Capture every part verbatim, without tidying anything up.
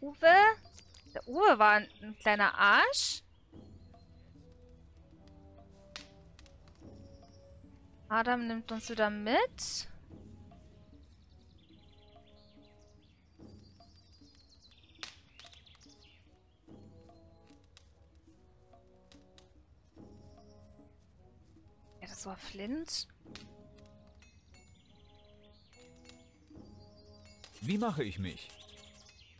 Uwe? Der Uwe war ein, ein kleiner Arsch. Adam nimmt uns wieder mit. Ja, das war Flint. Wie mache ich mich?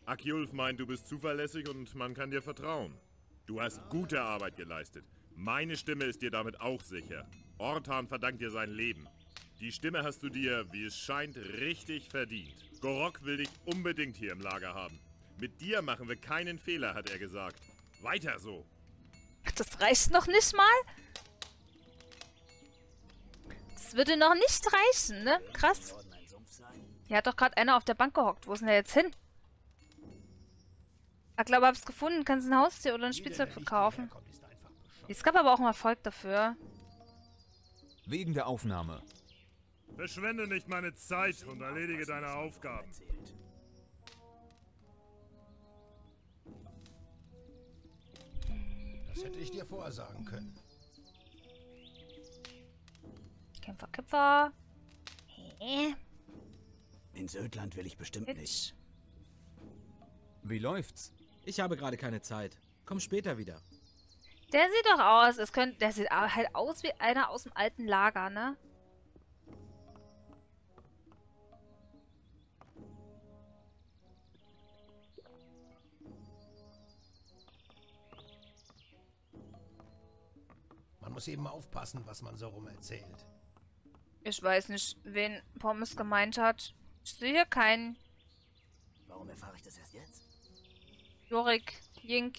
Akjulf meint, du bist zuverlässig und man kann dir vertrauen. Du hast gute Arbeit geleistet. Meine Stimme ist dir damit auch sicher. Ortan verdankt dir sein Leben. Die Stimme hast du dir, wie es scheint, richtig verdient. Gorok will dich unbedingt hier im Lager haben. Mit dir machen wir keinen Fehler, hat er gesagt. Weiter so. Das reicht noch nicht mal? Das würde noch nicht reichen, ne? Krass. Hier hat doch gerade einer auf der Bank gehockt. Wo ist denn der jetzt hin? Ich glaube, ich hab's gefunden. Kannst ein Haustier oder ein Spielzeug verkaufen. Es gab aber auch einen Erfolg dafür. Wegen der Aufnahme. Verschwende nicht meine Zeit und erledige deine Aufgaben. Das hätte ich dir vorher sagen können. Kämpfer, Kämpfer. Hey. Ins Ödland will ich bestimmt Hitch. nicht. Wie läuft's? Ich habe gerade keine Zeit. Komm später wieder. Der sieht doch aus. Es könnte, der sieht halt aus wie einer aus dem alten Lager, ne? Man muss eben aufpassen, was man so rum erzählt. Ich weiß nicht, wen Pommes gemeint hat. Ich sehe hier keinen. Warum erfahre ich das erst jetzt? Jorik, Jink,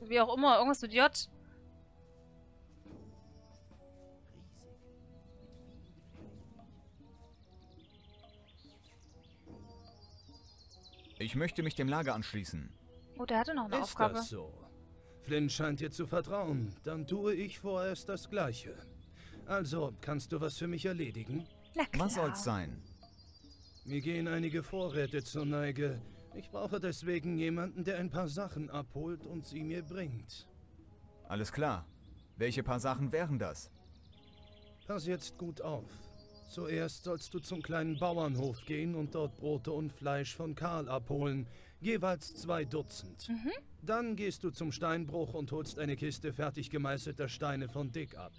wie auch immer, irgendwas mit J. Ich möchte mich dem Lager anschließen. Oh, der hatte noch eine Ist Aufgabe. Das so? Flynn scheint dir zu vertrauen. Dann tue ich vorerst das Gleiche. Also, kannst du was für mich erledigen? Na klar. Was soll's sein? Mir gehen einige Vorräte zur Neige. Ich brauche deswegen jemanden, der ein paar Sachen abholt und sie mir bringt. Alles klar. Welche paar Sachen wären das? Pass jetzt gut auf. Zuerst sollst du zum kleinen Bauernhof gehen und dort Brote und Fleisch von Karl abholen. Jeweils zwei Dutzend. Mhm. Dann gehst du zum Steinbruch und holst eine Kiste fertig gemeißelter Steine von Dick ab.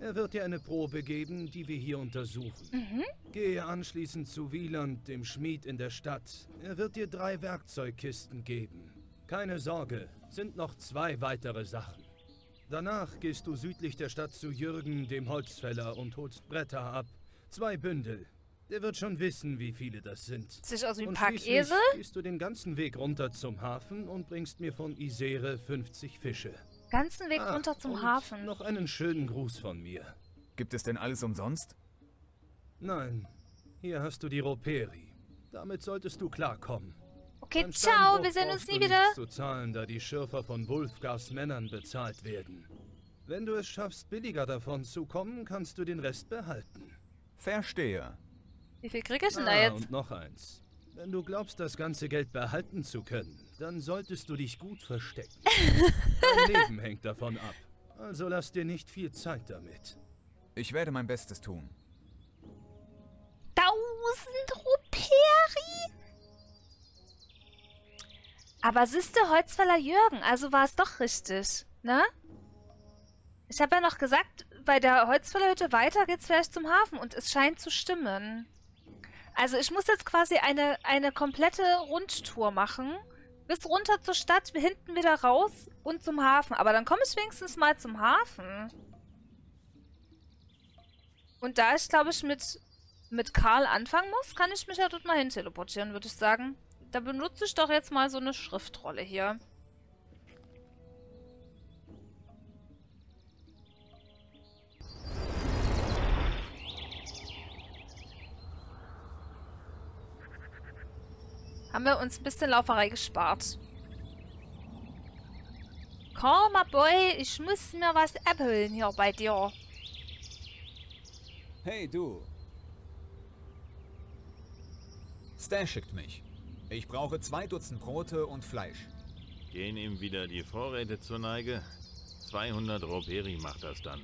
Er wird dir eine Probe geben, die wir hier untersuchen. Mhm. Gehe anschließend zu Wieland, dem Schmied in der Stadt. Er wird dir drei Werkzeugkisten geben. Keine Sorge, sind noch zwei weitere Sachen. Danach gehst du südlich der Stadt zu Jürgen, dem Holzfäller, und holst Bretter ab. Zwei Bündel. Der wird schon wissen, wie viele das sind. Sich aus wie ein Packesel? Gehst du den ganzen Weg runter zum Hafen und bringst mir von Isere fünfzig Fische. Ganzen Weg ah, runter zum Hafen. Noch einen schönen Gruß von mir. Gibt es denn alles umsonst? Nein. Hier hast du die Roperi. Damit solltest du klarkommen. Okay, ciao, wir sehen uns nie wieder. Zu zahlen, da die Schürfer von Wolfgas Männern bezahlt werden. Wenn du es schaffst, billiger davon zu kommen, kannst du den Rest behalten. Verstehe. Wie viel krieg ich denn ah, da jetzt? Und noch eins. Wenn du glaubst, das ganze Geld behalten zu können, dann solltest du dich gut verstecken. Dein Leben hängt davon ab. Also lass dir nicht viel Zeit damit. Ich werde mein Bestes tun. Tausend Ruperi! Aber siehst du, Holzfäller Jürgen, also war es doch richtig, ne? Ich habe ja noch gesagt, bei der Holzfällerhütte weiter geht's vielleicht zum Hafen und es scheint zu stimmen. Also ich muss jetzt quasi eine, eine komplette Rundtour machen. Bis runter zur Stadt, hinten wieder raus und zum Hafen. Aber dann komme ich wenigstens mal zum Hafen. Und da ich, glaube ich, mit, mit Karl anfangen muss, kann ich mich ja dort mal hin teleportieren, würde ich sagen. Da benutze ich doch jetzt mal so eine Schriftrolle hier. Haben wir uns ein bisschen Lauferei gespart. Komm mal, Boy, ich muss mir was abholen hier bei dir. Hey, du. Stash schickt mich. Ich brauche zwei Dutzend Brote und Fleisch. Gehen ihm wieder die Vorräte zur Neige? zweihundert Roperi macht das dann.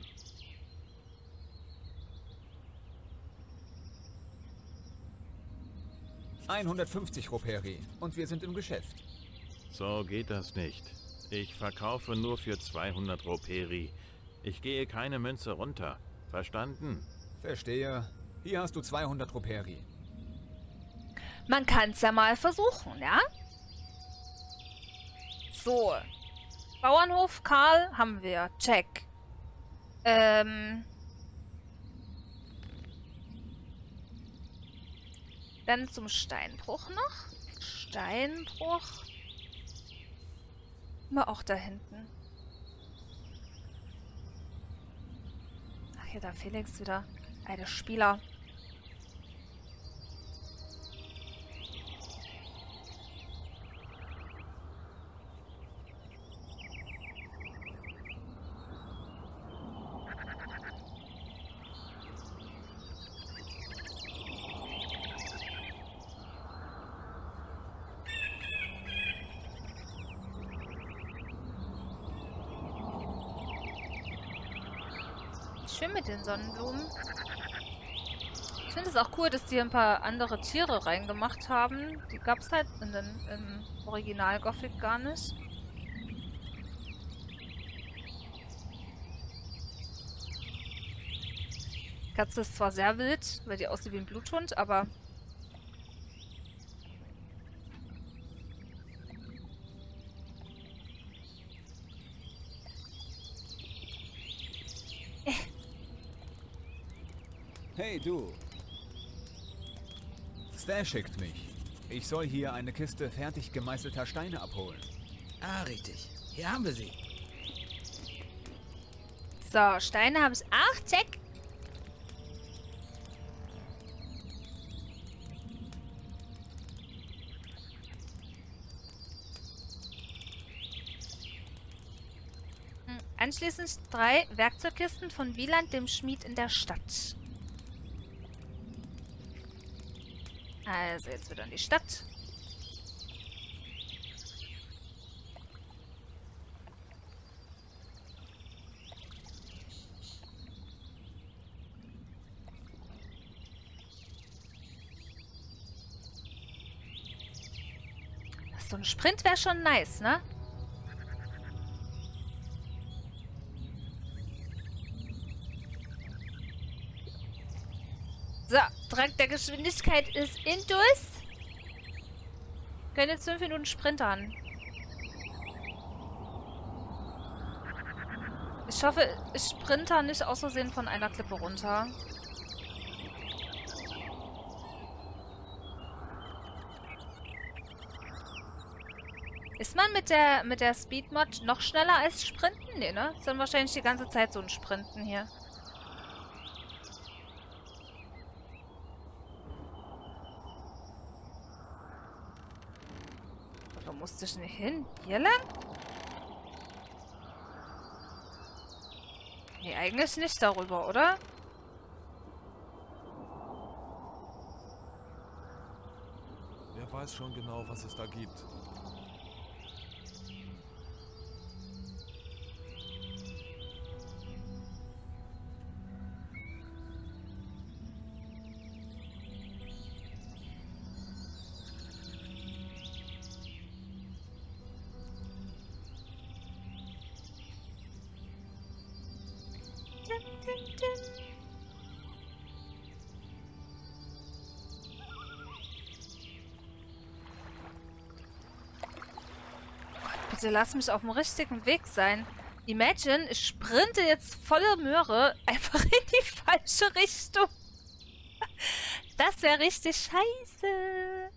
hundertfünfzig Roperi und wir sind im Geschäft. So geht das nicht. Ich verkaufe nur für zweihundert Roperi. Ich gehe keine Münze runter. Verstanden? Verstehe. Hier hast du zweihundert Roperi. Man kann es ja mal versuchen, ja? So. Bauernhof Karl haben wir. Check. Ähm. Dann zum Steinbruch noch. Steinbruch. Immer auch da hinten. Ach, hier da Felix wieder. Alter Spieler. Schön mit den Sonnenblumen. Ich finde es auch cool, dass die ein paar andere Tiere reingemacht haben. Die gab es halt in den, im Original Gothic gar nicht. Die Katze ist zwar sehr wild, weil die aussieht wie ein Bluthund, aber... Hey, du. Stash schickt mich. Ich soll hier eine Kiste fertig gemeißelter Steine abholen. Ah, richtig. Hier haben wir sie. So, Steine habe ich. Ach, check. Hm. Anschließend drei Werkzeugkisten von Wieland, dem Schmied in der Stadt. Also, jetzt wieder in die Stadt. So ein Sprint wäre schon nice, ne? So, Drang der Geschwindigkeit ist Indus. Können jetzt fünf Minuten sprintern. Ich hoffe, ich sprinter nicht aus Versehen von einer Klippe runter. Ist man mit der, mit der Speedmod noch schneller als Sprinten? Nee, ne? Ist dann wahrscheinlich die ganze Zeit so ein Sprinten hier. Musste ich nicht hin? Hier lang? Nee, eigentlich nicht darüber, oder? Wer weiß schon genau, was es da gibt. Bitte lass mich auf dem richtigen Weg sein. Imagine, ich sprinte jetzt volle Möhre einfach in die falsche Richtung. Das wäre richtig scheiße.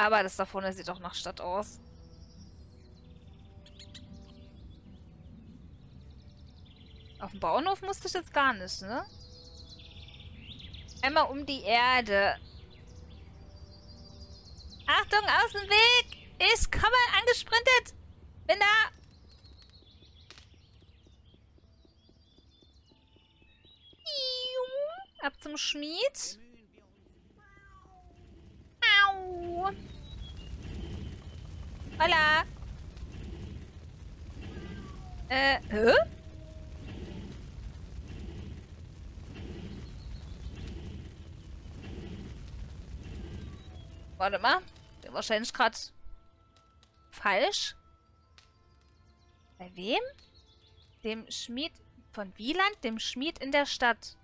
Aber das da vorne sieht doch nach Stadt aus. Auf dem Bauernhof musste ich jetzt gar nicht, ne? Einmal um die Erde. Achtung, aus dem Weg! Ich komme angesprintet! Bin da! Schmied. Au. Hola. Äh, hä? Warte mal. Der war wahrscheinlich gerade falsch. Bei wem? Dem Schmied von Wieland? Dem Schmied in der Stadt.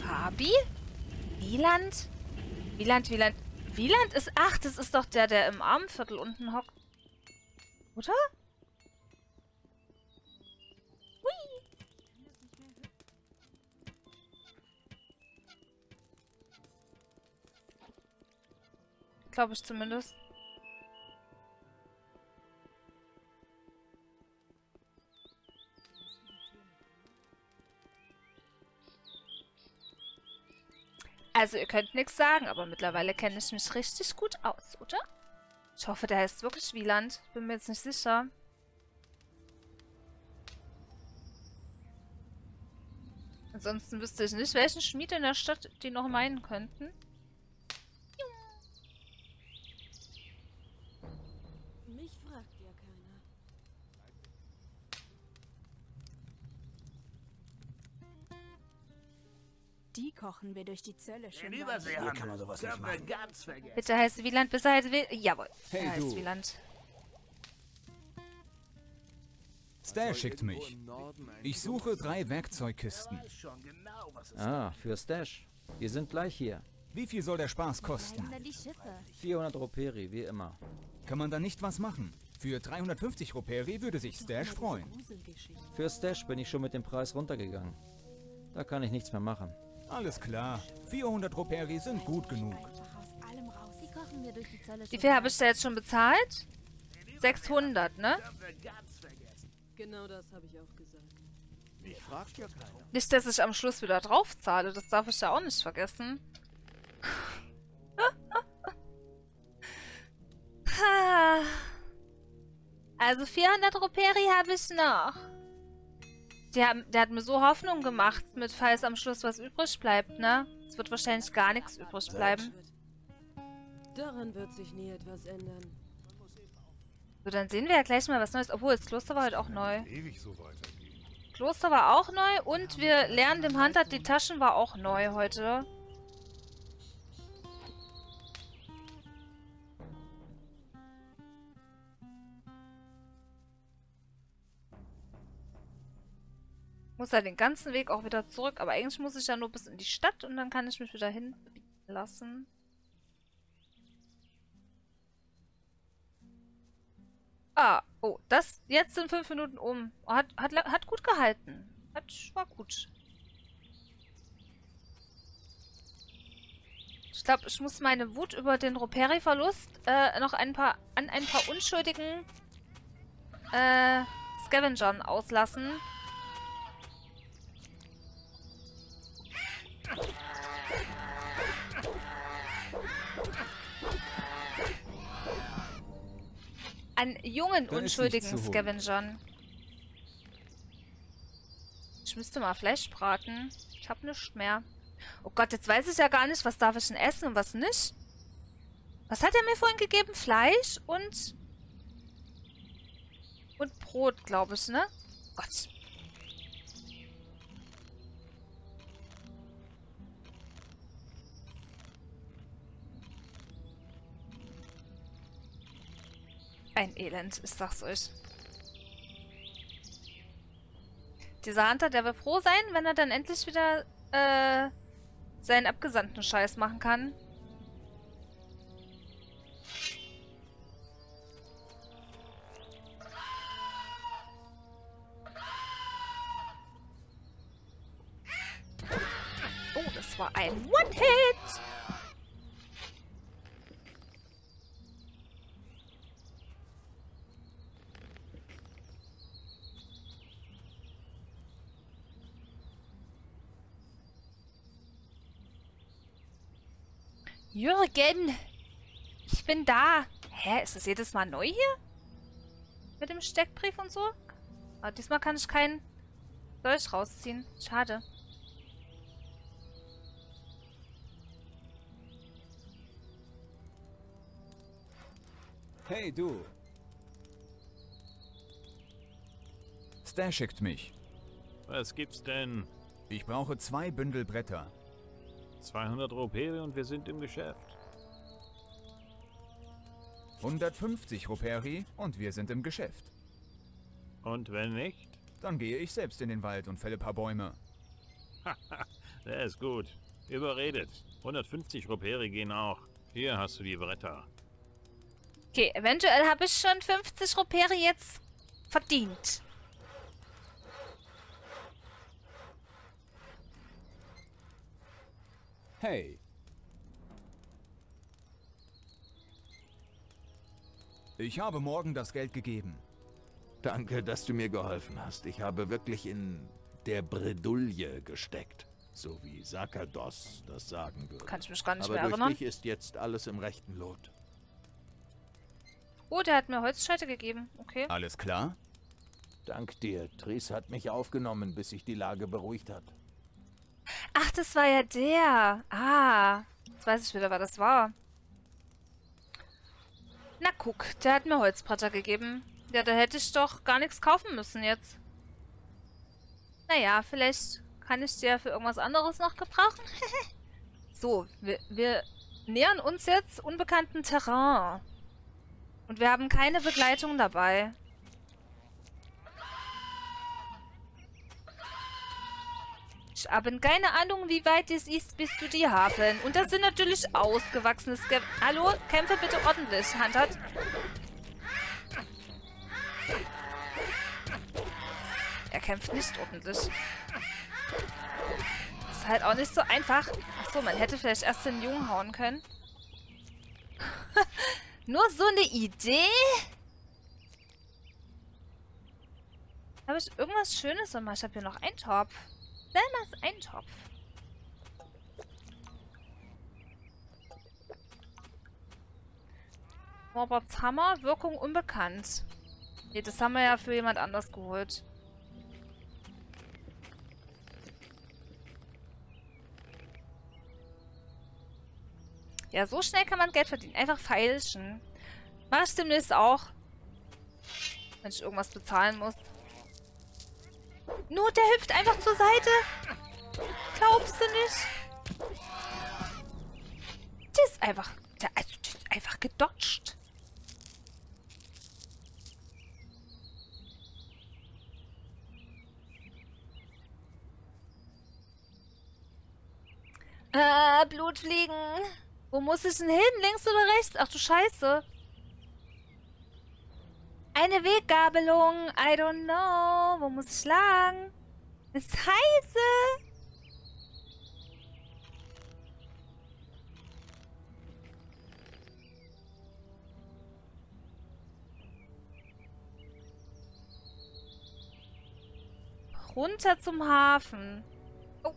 Fabi? Wieland? Wieland, Wieland. Wieland ist... Ach, das ist doch der, der im Armenviertel unten hockt. Oder? Glaube ich zumindest. Also ihr könnt nichts sagen, aber mittlerweile kenne ich mich richtig gut aus, oder? Ich hoffe, der heißt wirklich Wieland. Bin mir jetzt nicht sicher. Ansonsten wüsste ich nicht, welchen Schmied in der Stadt die noch meinen könnten. Die kochen wir durch die Zölle schon. Den Überseehandel kann man sowas nicht machen. Ganz vergessen. Bitte heißt Wieland, bitte heißt Wieland. Jawohl, hey, er heißt Wieland. Stash schickt mich. Ich suche drei Werkzeugkisten. Ah, für Stash. Wir sind gleich hier. Wie viel soll der Spaß kosten? vierhundert Roperi, wie immer. Kann man da nicht was machen? Für dreihundertfünfzig Roperi würde sich Stash freuen. Für Stash bin ich schon mit dem Preis runtergegangen. Da kann ich nichts mehr machen. Alles klar. vierhundert Roperi sind gut genug. Wie viel habe ich da jetzt schon bezahlt? sechshundert, ne? Genau das habe ich auch gesagt. Ich frag ja keiner. Nicht, dass ich am Schluss wieder drauf zahle. Das darf ich ja auch nicht vergessen. Also vierhundert Roperi habe ich noch. Der, der hat mir so Hoffnung gemacht, mit falls am Schluss was übrig bleibt, ne? Es wird wahrscheinlich gar nichts übrig bleiben. Daran wird sich nie etwas ändern. So, dann sehen wir ja gleich mal was Neues. Obwohl, das Kloster war heute auch neu. Kloster war auch neu und wir lernen dem Handwerk die Taschen war auch neu heute. Muss ja den ganzen Weg auch wieder zurück. Aber eigentlich muss ich ja nur bis in die Stadt und dann kann ich mich wieder hinlassen. Ah, oh, das. Jetzt sind fünf Minuten um. Oh, hat, hat, hat gut gehalten. Hat, war gut. Ich glaube, ich muss meine Wut über den Roperi-Verlust äh, noch ein paar an ein paar unschuldigen äh, Scavengern auslassen. An jungen, unschuldigen Scavengern. Ich müsste mal Fleisch braten. Ich habe nichts mehr. Oh Gott, jetzt weiß ich ja gar nicht, was darf ich denn essen und was nicht. Was hat er mir vorhin gegeben? Fleisch und... und Brot, glaube ich, ne? Gott. Ein Elend, ich sag's euch. Dieser Hunter, der wird froh sein, wenn er dann endlich wieder äh, seinen abgesandten Scheiß machen kann. Oh, das war ein One-Hit! Jürgen, ich bin da. Hä, ist das jedes Mal neu hier? Mit dem Steckbrief und so? Aber diesmal kann ich keinen Dolch rausziehen. Schade. Hey, du. Stash schickt mich. Was gibt's denn? Ich brauche zwei Bündel Bretter. zweihundert Rupere und wir sind im Geschäft. hundertfünfzig Ruperi und wir sind im Geschäft. Und wenn nicht? Dann gehe ich selbst in den Wald und fälle ein paar Bäume. Haha, der ist gut. Überredet. hundertfünfzig Ruperi gehen auch. Hier hast du die Bretter. Okay, eventuell habe ich schon fünfzig Ruperi jetzt verdient. Hey. Ich habe morgen das Geld gegeben. Danke, dass du mir geholfen hast. Ich habe wirklich in der Bredouille gesteckt. So wie Sakados das sagen würde. Kann ich mich gar nicht mehr erinnern. Aber durch dich ist jetzt alles im rechten Lot. Oh, der hat mir Holzscheite gegeben. Okay. Alles klar? Dank dir. Tris hat mich aufgenommen, bis sich die Lage beruhigt hat. Ach, das war ja der. Ah, jetzt weiß ich wieder, was das war. Na guck, der hat mir Holzbretter gegeben. Ja, da hätte ich doch gar nichts kaufen müssen jetzt. Naja, vielleicht kann ich dir für irgendwas anderes noch gebrauchen. So, wir, wir nähern uns jetzt unbekannten Terrain. Und wir haben keine Begleitung dabei. Ich habe keine Ahnung, wie weit es ist bis zu die Hafen. Und das sind natürlich ausgewachsene Skev... Hallo, kämpfe bitte ordentlich, Handhat. Er kämpft nicht ordentlich. Ist halt auch nicht so einfach. Achso, man hätte vielleicht erst den Jungen hauen können. Nur so eine Idee? Habe ich irgendwas Schönes gemacht? Ich habe hier noch einen Topf. Selmas Eintopf. Morberts Hammer, Wirkung unbekannt. Ne, das haben wir ja für jemand anders geholt. Ja, so schnell kann man Geld verdienen. Einfach feilschen. Mach ich demnächst auch. Wenn ich irgendwas bezahlen muss. Nur der hüpft einfach zur Seite. Glaubst du nicht? Das ist einfach... Der, also, das ist einfach gedodged. Äh, Blutfliegen. Wo muss ich denn hin? Links oder rechts? Ach du Scheiße. Eine Weggabelung. I don't know. Wo muss ich lang? Es ist heiße. Runter zum Hafen. Oh.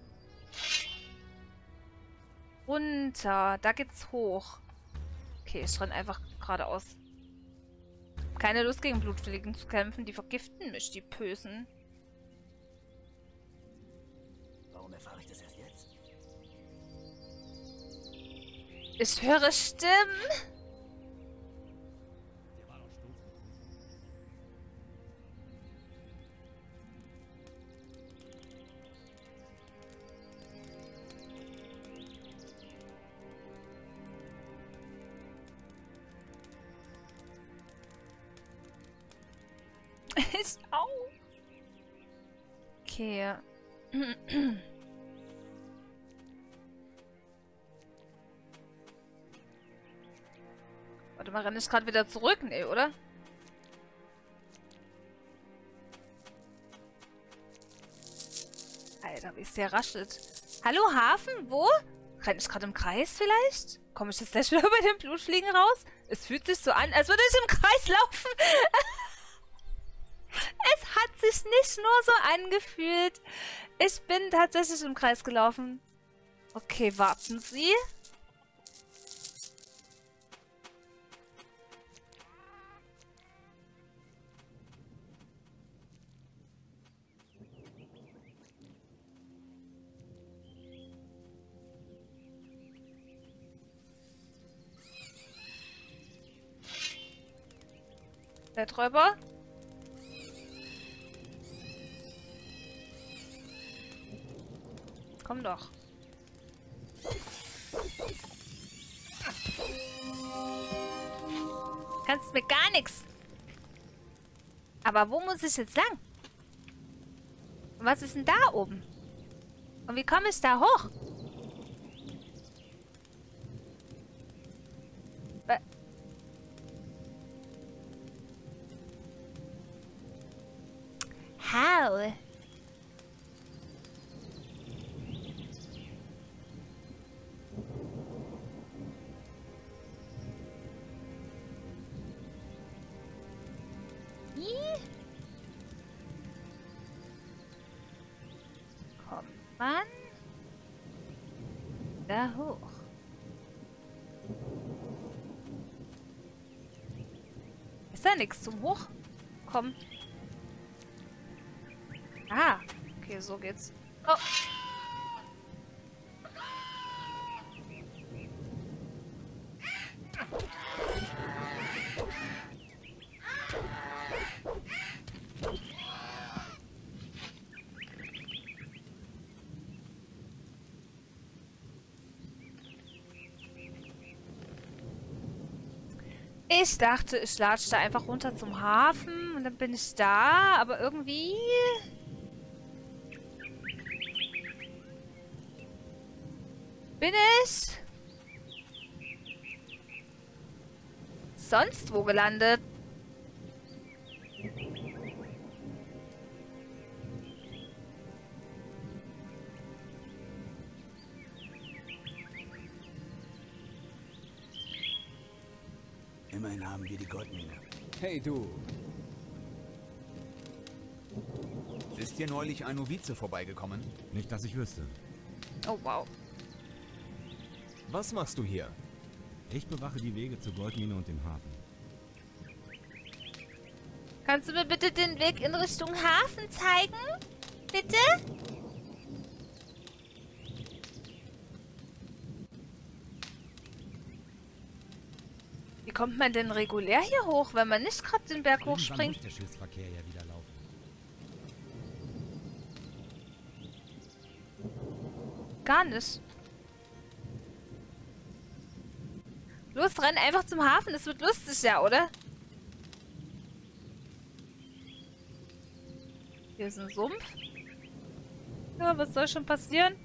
Runter. Da geht's hoch. Okay, ich renn einfach geradeaus. Keine Lust, gegen Blutfliegen zu kämpfen. Die vergiften mich, die Bösen. Warum erfahre ich das erst jetzt? Ich höre Stimmen. Okay. Warte mal, renne ich gerade wieder zurück? Nee, oder? Alter, wie es der raschelt. Hallo, Hafen? Wo? Renne ich gerade im Kreis vielleicht? Komme ich jetzt gleich wieder bei den Blutfliegen raus? Es fühlt sich so an, als würde ich im Kreis laufen. Sich nicht nur so angefühlt. Ich bin tatsächlich im Kreis gelaufen. Okay, warten Sie. Betträuber. Komm doch. Du kannst mir gar nichts. Aber wo muss ich jetzt lang? Und was ist denn da oben? Und wie komme ich da hoch? How? Da hoch. Ist da nichts zum Hochkommen? Ah, okay, so geht's. Oh. Ich dachte, ich latsche da einfach runter zum Hafen und dann bin ich da, aber irgendwie... bin ich... sonst wo gelandet. Immerhin haben wir die Goldmine. Hey du! Ist hier neulich ein Novize vorbeigekommen? Nicht, dass ich wüsste. Oh wow. Was machst du hier? Ich bewache die Wege zur Goldmine und dem Hafen. Kannst du mir bitte den Weg in Richtung Hafen zeigen? Bitte? Kommt man denn regulär hier hoch, wenn man nicht gerade den Berg hochspringt? Dann muss der Schiffsverkehr ja wieder laufen. Gar nicht. Los, renn einfach zum Hafen, das wird lustig, ja, oder? Hier ist ein Sumpf. Ja, was soll schon passieren?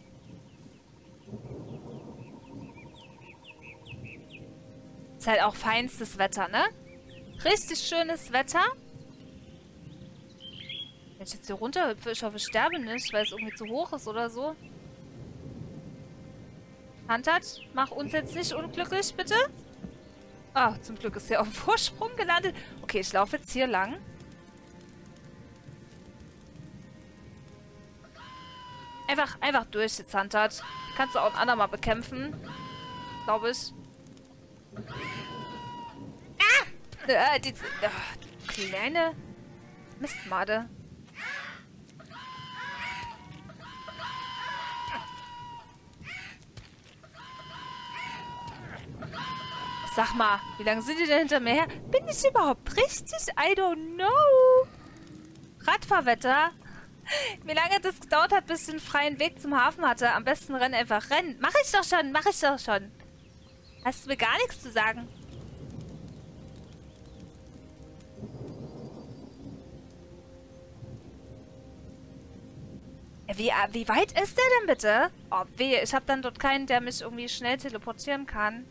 Ist halt auch feinstes Wetter, ne? Richtig schönes Wetter. Wenn ich jetzt hier runterhüpfe, ich hoffe, ich sterbe nicht, weil es irgendwie zu hoch ist oder so. Handtat, mach uns jetzt nicht unglücklich, bitte. Ah, zum Glück ist er auf dem Vorsprung gelandet. Okay, ich laufe jetzt hier lang. Einfach, einfach durch jetzt, Handtat. Kannst du auch ein andermal bekämpfen. Glaube ich. Ah! Äh, die, oh, kleine Mistmade. Sag mal, wie lange sind die denn hinter mir her? Bin ich überhaupt richtig? I don't know. Radfahrwetter. Wie lange das gedauert hat, bis ich den freien Weg zum Hafen hatte. Am besten rennen einfach rennen. Mach ich doch schon, mach ich doch schon. Hast du mir gar nichts zu sagen? Wie, wie weit ist der denn bitte? Oh, weh, ich habe dann dort keinen, der mich irgendwie schnell teleportieren kann.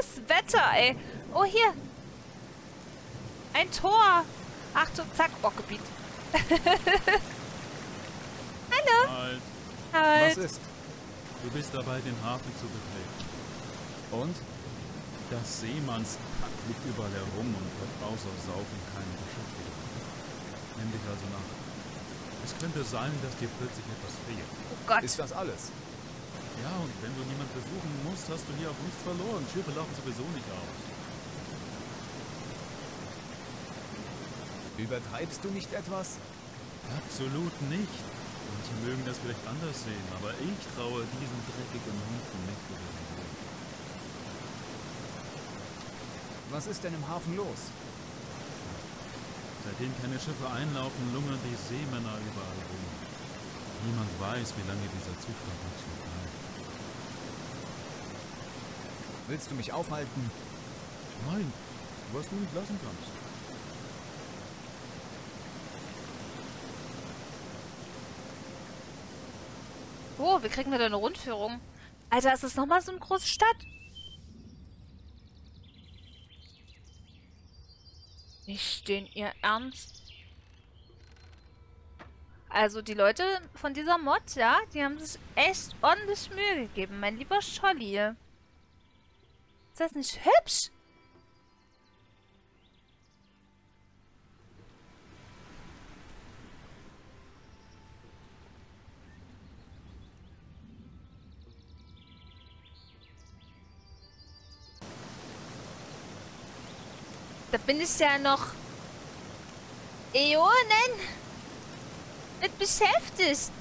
Das Wetter, ey. Oh, hier. Ein Tor. Achtung, zack, Bockgebiet. Hallo. Halt. Halt. Was ist? Du bist dabei, den Hafen zu betreten. Und? Das Seemannspack liegt überall herum und wird außer Saufen keine Beschäftigung. Nimm dich also nach. Es könnte sein, dass dir plötzlich etwas fehlt. Oh Gott. Ist das alles? Ja, und wenn du niemanden besuchen musst, hast du hier auch nichts verloren. Schiffe laufen sowieso nicht aus. Übertreibst du nicht etwas? Absolut nicht. Manche mögen das vielleicht anders sehen, aber ich traue diesen dreckigen Hunden nicht. Was ist denn im Hafen los? Seitdem keine Schiffe einlaufen, lungern die Seemänner überall rum. Niemand weiß, wie lange dieser Zustand bleibt. Willst du mich aufhalten? Nein, was du nicht lassen kannst. Oh, wie kriegen wir denn eine Rundführung? Alter, ist das nochmal so eine große Stadt? Nicht den ihr Ernst. Also die Leute von dieser Mod, ja, die haben sich echt ordentlich Mühe gegeben. Mein lieber Scholli. Ist das nicht hübsch? Da bin ich ja noch Äonen mit beschäftigt.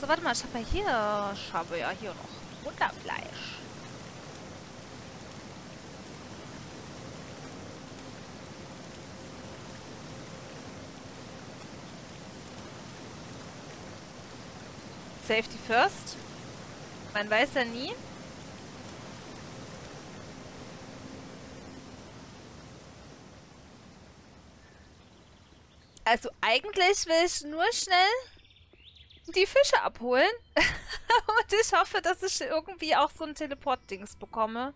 So, warte mal, ich habe ja hier, ich habe ja hier noch Butterfleisch. Safety first. Man weiß ja nie. Also eigentlich will ich nur schnell die Fische abholen. Und ich hoffe, dass ich irgendwie auch so ein Teleport-Dings bekomme.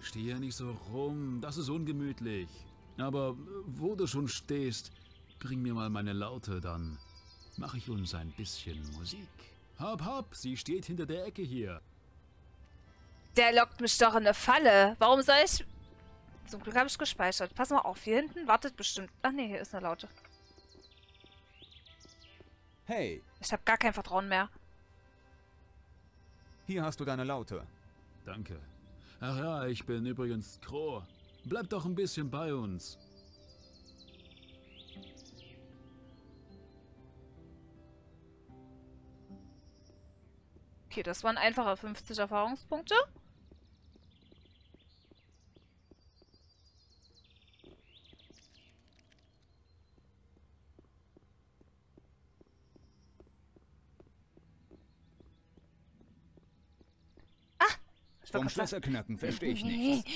Steh ja nicht so rum, das ist ungemütlich. Aber wo du schon stehst, bring mir mal meine Laute, dann mache ich uns ein bisschen Musik. Hab, hab, sie steht hinter der Ecke hier. Der lockt mich doch in eine Falle. Warum soll ich... Zum Glück habe ich gespeichert. Pass mal auf, hier hinten wartet bestimmt... Ach nee, hier ist eine Laute. Hey. Ich habe gar kein Vertrauen mehr. Hier hast du deine Laute. Danke. Ach ja, ich bin übrigens Kroh. Bleib doch ein bisschen bei uns. Okay, das waren einfache fünfzig Erfahrungspunkte. Ah! Vom Schlösser knacken verstehe ich nichts.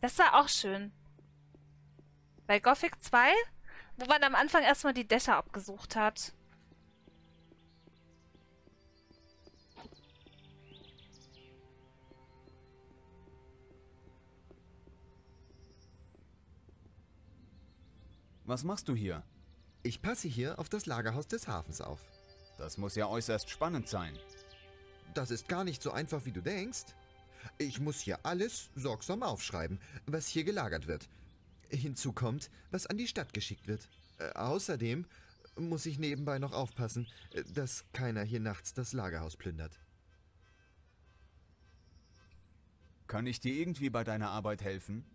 Das war auch schön. Bei Gothic zwei, wo man am Anfang erstmal die Dächer abgesucht hat. Was machst du hier? Ich passe hier auf das Lagerhaus des Hafens auf. Das muss ja äußerst spannend sein. Das ist gar nicht so einfach, wie du denkst. Ich muss hier alles sorgsam aufschreiben, was hier gelagert wird. Hinzu kommt, was an die Stadt geschickt wird. Äh, außerdem muss ich nebenbei noch aufpassen, dass keiner hier nachts das Lagerhaus plündert. Kann ich dir irgendwie bei deiner Arbeit helfen?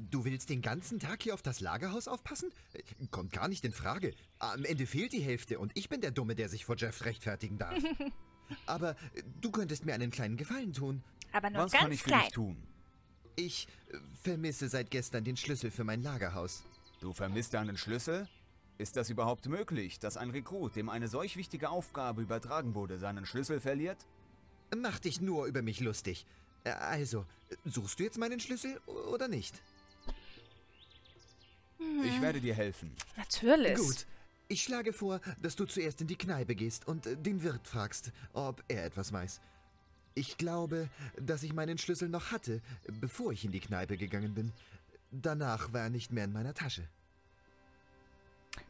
Du willst den ganzen Tag hier auf das Lagerhaus aufpassen? Kommt gar nicht in Frage. Am Ende fehlt die Hälfte und ich bin der Dumme, der sich vor Jeff rechtfertigen darf. Aber du könntest mir einen kleinen Gefallen tun. Aber nur ganz klein. Was kann ich für dich tun? Ich vermisse seit gestern den Schlüssel für mein Lagerhaus. Du vermisst deinen Schlüssel? Ist das überhaupt möglich, dass ein Rekrut, dem eine solch wichtige Aufgabe übertragen wurde, seinen Schlüssel verliert? Mach dich nur über mich lustig. Also, suchst du jetzt meinen Schlüssel oder nicht? Ich werde dir helfen. Natürlich. Gut. Ich schlage vor, dass du zuerst in die Kneipe gehst und den Wirt fragst, ob er etwas weiß. Ich glaube, dass ich meinen Schlüssel noch hatte, bevor ich in die Kneipe gegangen bin. Danach war er nicht mehr in meiner Tasche.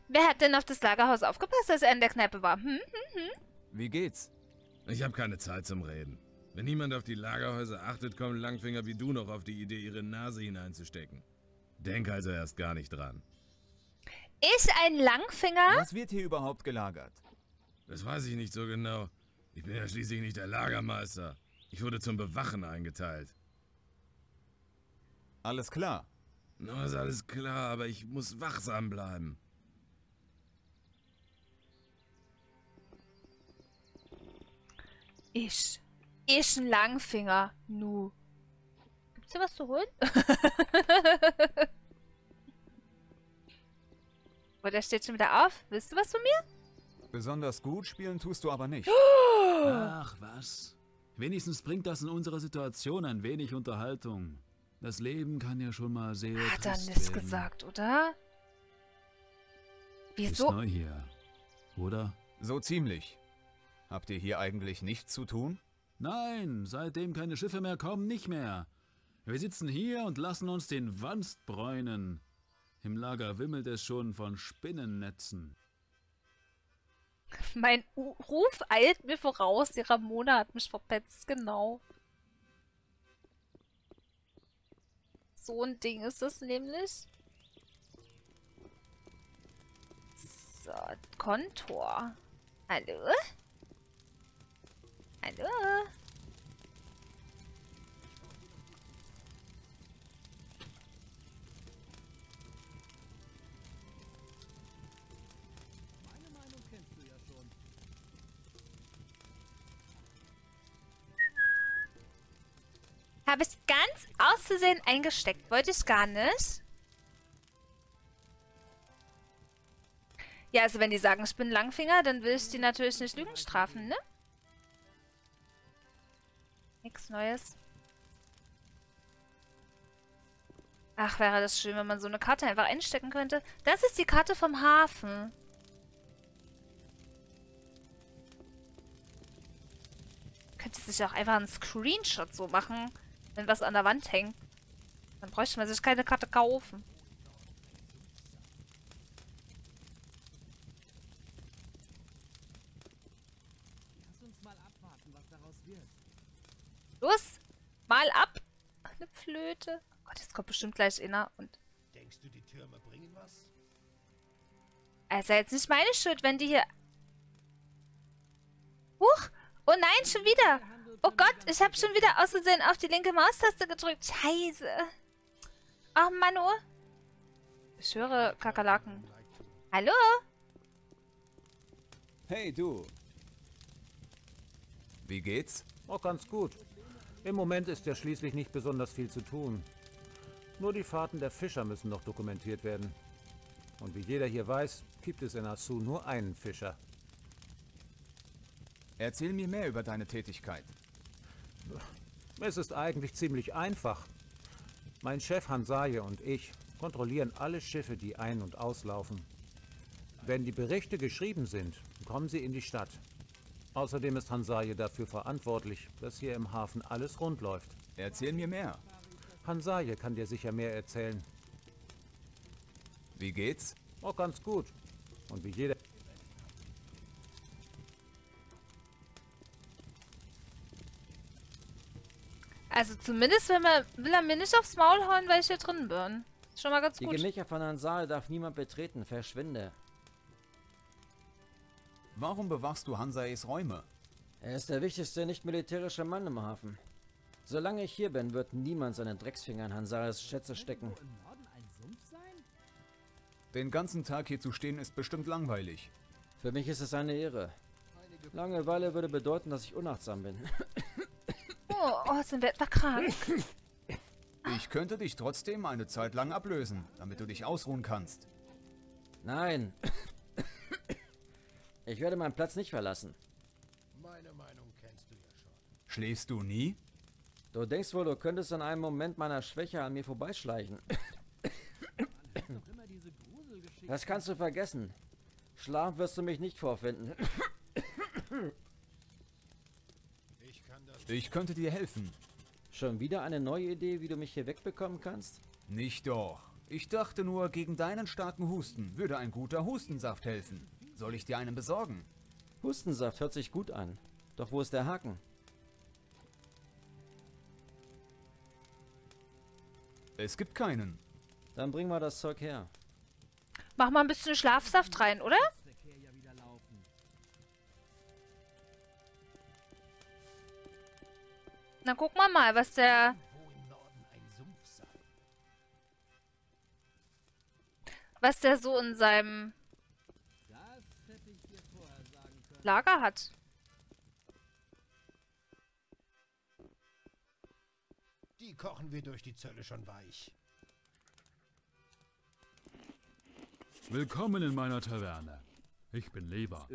Wer hat denn auf das Lagerhaus aufgepasst, als er in der Kneipe war? Hm, hm, hm. Wie geht's? Ich habe keine Zeit zum Reden. Wenn niemand auf die Lagerhäuser achtet, kommen Langfinger wie du noch auf die Idee, ihre Nase hineinzustecken. Denk also erst gar nicht dran. Ist ein Langfinger? Was wird hier überhaupt gelagert? Das weiß ich nicht so genau. Ich bin ja schließlich nicht der Lagermeister. Ich wurde zum Bewachen eingeteilt. Alles klar. Na, ist alles klar, aber ich muss wachsam bleiben. Ich. Ich ein Langfinger. Nu. Gibt's hier was zu holen? Oh, der steht schon wieder auf. Willst du was von mir? Besonders gut spielen tust du aber nicht. Ach was. Wenigstens bringt das in unserer Situation ein wenig Unterhaltung. Das Leben kann ja schon mal sehr trist werden. Hat er nichts gesagt, oder? Wieso? Ist neu hier, oder? So ziemlich. Habt ihr hier eigentlich nichts zu tun? Nein, seitdem keine Schiffe mehr kommen, nicht mehr. Wir sitzen hier und lassen uns den Wanst bräunen. Im Lager wimmelt es schon von Spinnennetzen. Mein U Ruf eilt mir voraus. Die Ramona hat mich verpetzt, genau. So ein Ding ist das nämlich. So, Kontor. Hallo? Hallo? Meine Meinung kennst du ja schon. Habe ich ganz aus Versehen eingesteckt. Wollte ich gar nicht. Ja, also wenn die sagen, ich bin Langfinger, dann will ich die natürlich nicht lügen strafen, ne? Nichts Neues. Ach, wäre das schön, wenn man so eine Karte einfach einstecken könnte. Das ist die Karte vom Hafen. Könnte sich auch einfach einen Screenshot so machen, wenn was an der Wand hängt. Dann bräuchte man sich keine Karte kaufen. Lass uns mal abwarten, was daraus wird. Los! Mal ab! Eine Flöte. Oh Gott, jetzt kommt bestimmt gleich einer und... Denkst du, die Türme bringen was? Also jetzt nicht meine Schuld, wenn die hier... Huch! Oh nein, schon wieder! Oh Gott, ich habe schon wieder aus Versehen auf die linke Maustaste gedrückt. Scheiße! Ach Mann, oh! Ich höre Kakerlaken. Hallo? Hey, du! Wie geht's? Oh, ganz gut. Im Moment ist ja schließlich nicht besonders viel zu tun. Nur die Fahrten der Fischer müssen noch dokumentiert werden. Und wie jeder hier weiß, gibt es in Asu nur einen Fischer. Erzähl mir mehr über deine Tätigkeit. Es ist eigentlich ziemlich einfach. Mein Chef Hansaye und ich kontrollieren alle Schiffe, die ein- und auslaufen. Wenn die Berichte geschrieben sind, kommen sie in die Stadt. Außerdem ist Hansaye dafür verantwortlich, dass hier im Hafen alles rund läuft. Erzähl mir mehr. Hansaye kann dir sicher mehr erzählen. Wie geht's? Oh, ganz gut. Und wie jeder... Also zumindest will, man, will er mir nicht aufs Maul hauen, weil ich hier drin bin. Ist schon mal ganz gut. Die Gemächer von Hansaye darf niemand betreten. Verschwinde. Warum bewachst du Hansayes Räume? Er ist der wichtigste nicht-militärische Mann im Hafen. Solange ich hier bin, wird niemand seinen Drecksfinger in Hansayes Schätze stecken. Den ganzen Tag hier zu stehen ist bestimmt langweilig. Für mich ist es eine Ehre. Langeweile würde bedeuten, dass ich unachtsam bin. Oh, oh, sind wir etwa krank? Ich könnte dich trotzdem eine Zeit lang ablösen, damit du dich ausruhen kannst. Nein. Ich werde meinen Platz nicht verlassen. Meine Meinung kennst du ja schon. Schläfst du nie? Du denkst wohl, du könntest in einem Moment meiner Schwäche an mir vorbeischleichen. Das kannst du vergessen. Schlaf wirst du mich nicht vorfinden. Ich kann das ich könnte dir helfen. Schon wieder eine neue Idee, wie du mich hier wegbekommen kannst? Nicht doch. Ich dachte nur, gegen deinen starken Husten würde ein guter Hustensaft helfen. Soll ich dir einen besorgen? Hustensaft hört sich gut an. Doch wo ist der Haken? Es gibt keinen. Dann bringen wir das Zeug her. Mach mal ein bisschen Schlafsaft rein, oder? Dann gucken wir mal, was der was der so in seinem Lager hat. Die kochen wir durch die Zölle schon weich. Willkommen in meiner Taverne. Ich bin Leber.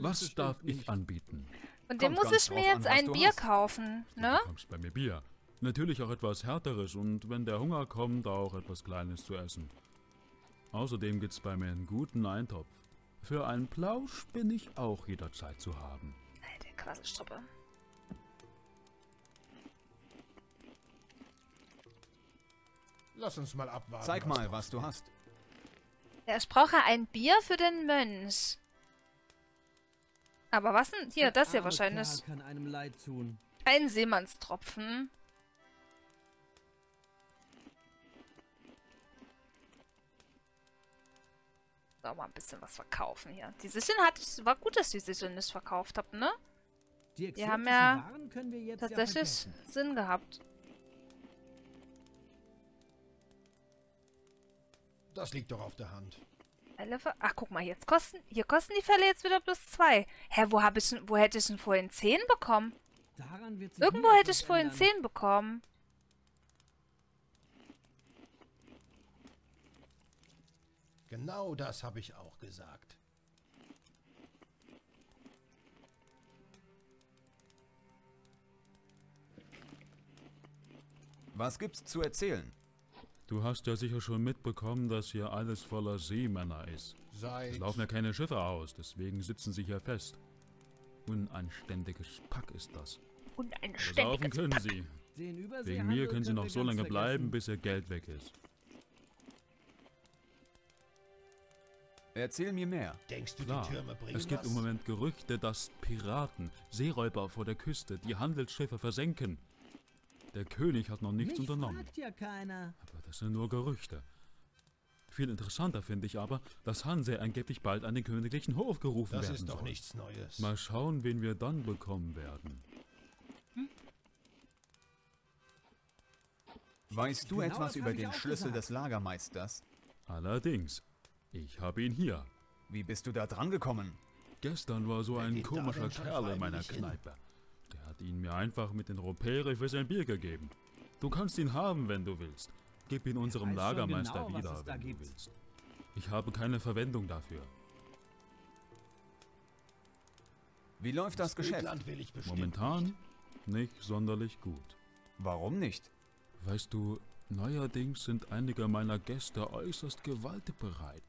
Was darf ich anbieten? Und dem muss ich mir jetzt ein Bier kaufen, ne? Du bekommst bei mir Bier. Natürlich auch etwas Härteres und wenn der Hunger kommt, auch etwas Kleines zu essen. Außerdem gibt's bei mir einen guten Eintopf. Für einen Plausch bin ich auch jederzeit zu haben. Alter, Quasselstrippe. Lass uns mal abwarten. Zeig mal, was du hast. Ich brauche ein Bier für den Mönch. Aber was denn? Hier, das hier wahrscheinlich. Kann einem leid tun. Ein Seemannstropfen. So, mal ein bisschen was verkaufen hier. Die Sicheln hatte ich. War gut, dass die Sicheln nicht verkauft habt, ne? Die, die haben ja wir tatsächlich ja Sinn gehabt. Das liegt doch auf der Hand. Ach, guck mal, jetzt kosten, hier kosten die Fälle jetzt wieder bloß zwei. Hä, wo, hab ich denn, wo hätte ich denn vorhin zehn bekommen? Daran wird sich Irgendwo hätte ich vorhin ändern. zehn bekommen. Genau das habe ich auch gesagt. Was gibt's zu erzählen? Du hast ja sicher schon mitbekommen, dass hier alles voller Seemänner ist. Seit es laufen ja keine Schiffe aus, deswegen sitzen sie hier fest. Unanständiges Pack ist das. Unanständiges Pack. Saufen können sie. Wegen mir können sie noch so lange bleiben, bis ihr Geld weg ist. Erzähl mir mehr. Denkst du, die Türme bringen was? Es gibt im Moment Gerüchte, dass Piraten, Seeräuber vor der Küste, die Handelsschiffe versenken. Der König hat noch nichts unternommen. Ja, aber das sind nur Gerüchte. Viel interessanter finde ich aber, dass Hanse angeblich bald an den königlichen Hof gerufen werden soll. Das ist doch nichts Neues. Mal schauen, wen wir dann bekommen werden. Hm? Weißt du genau etwas über den Schlüssel gesagt. des Lagermeisters? Allerdings. Ich habe ihn hier. Wie bist du da dran gekommen? Gestern war so ein komischer Kerl in meiner Kneipe. Der hat ihn mir einfach mit den Ropere für sein Bier gegeben. Du kannst ihn haben, wenn du willst. Gib ihn unserem Lagermeister genau, wieder, wenn du willst. Ich habe keine Verwendung dafür. Wie läuft das, das Geschäft? Momentan nicht sonderlich gut. Warum nicht? Weißt du, neuerdings sind einige meiner Gäste äußerst gewaltbereit.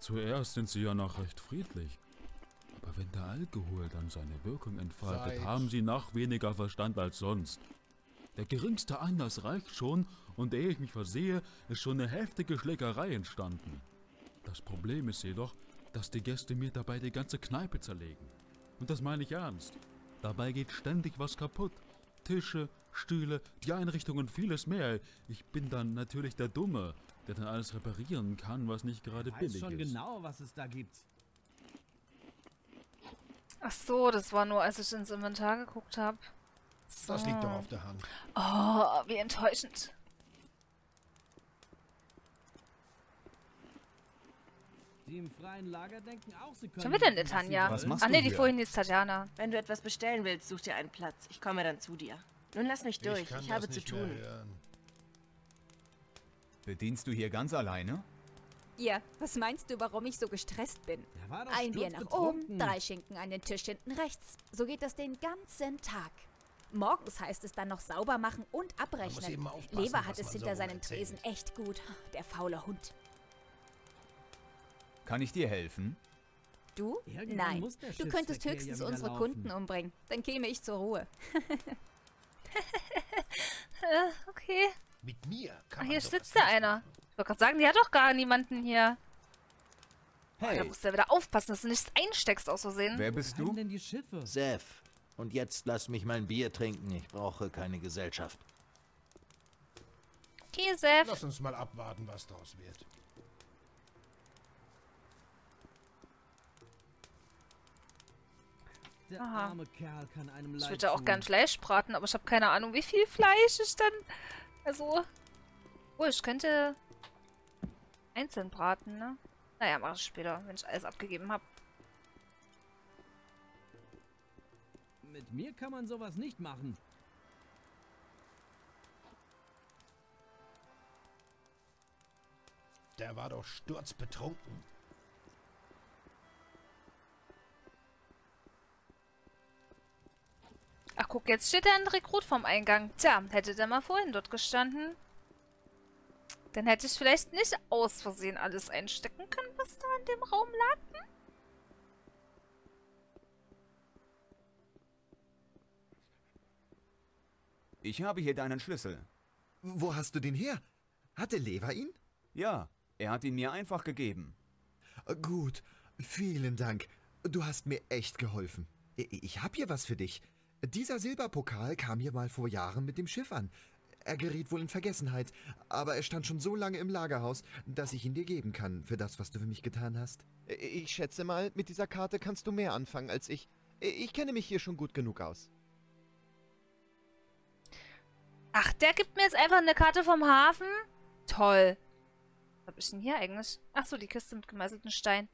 Zuerst sind sie ja noch recht friedlich. Aber wenn der Alkohol dann seine Wirkung entfaltet, Seit. haben sie noch weniger Verstand als sonst. Der geringste Anlass reicht schon, und ehe ich mich versehe, ist schon eine heftige Schlägerei entstanden. Das Problem ist jedoch, dass die Gäste mir dabei die ganze Kneipe zerlegen. Und das meine ich ernst. Dabei geht ständig was kaputt. Tische, Stühle, die Einrichtung und vieles mehr. Ich bin dann natürlich der Dumme, der dann alles reparieren kann, was nicht gerade billig ist. Ich weiß schon genau, was es da gibt. Ach so, das war nur, als ich ins Inventar geguckt habe. So. Das liegt doch auf der Hand. Oh, wie enttäuschend. Die im freien Lager denken auch, sie können. Schon wieder eine Tanja. Ah ne, die vorhin ist Tatjana. Wenn du etwas bestellen willst, such dir einen Platz. Ich komme dann zu dir. Nun lass mich durch, ich, ich habe zu tun. Bedienst du hier ganz alleine? Ja, was meinst du, warum ich so gestresst bin? Ein Bier nach oben, drei Schinken an den Tisch hinten rechts. So geht das den ganzen Tag. Morgens heißt es dann noch sauber machen und abrechnen. Leber hat es hinter seinem Tresen echt gut. Der faule Hund. Kann ich dir helfen? Du? Nein. Du könntest höchstens unsere Kunden umbringen. Dann käme ich zur Ruhe. Okay. Mit mir kann Ach, hier sitzt ja einer. Ich wollte gerade sagen, die hat doch gar niemanden hier. Hey. Da musst du ja wieder aufpassen, dass du nichts einsteckst aus Versehen. Wer bist du? Sef. Und jetzt lass mich mein Bier trinken. Ich brauche keine Gesellschaft. Okay, Sef. Lass uns mal abwarten, was daraus wird. Der Aha. arme Kerl kann einem leid tun. Ich würde ja auch gern Fleisch braten, aber ich habe keine Ahnung, wie viel Fleisch ich dann... Also... Oh, ich könnte... Einzeln braten, ne? Naja, mache ich später, wenn ich alles abgegeben habe. Mit mir kann man sowas nicht machen. Der war doch sturzbetrunken. Ach guck, jetzt steht da ein Rekrut vorm Eingang. Tja, hätte der mal vorhin dort gestanden. Dann hätte ich vielleicht nicht aus Versehen alles einstecken können, was da in dem Raum lag. Hm? Ich habe hier deinen Schlüssel. Wo hast du den her? Hatte Leber ihn? Ja, er hat ihn mir einfach gegeben. Gut, vielen Dank. Du hast mir echt geholfen. Ich habe hier was für dich. Dieser Silberpokal kam hier mal vor Jahren mit dem Schiff an. Er geriet wohl in Vergessenheit, aber er stand schon so lange im Lagerhaus, dass ich ihn dir geben kann, für das, was du für mich getan hast. Ich schätze mal, mit dieser Karte kannst du mehr anfangen als ich. Ich kenne mich hier schon gut genug aus. Ach, der gibt mir jetzt einfach eine Karte vom Hafen? Toll. Was hab ich denn hier eigentlich? Ach so, die Kiste mit gemeißelten Stein.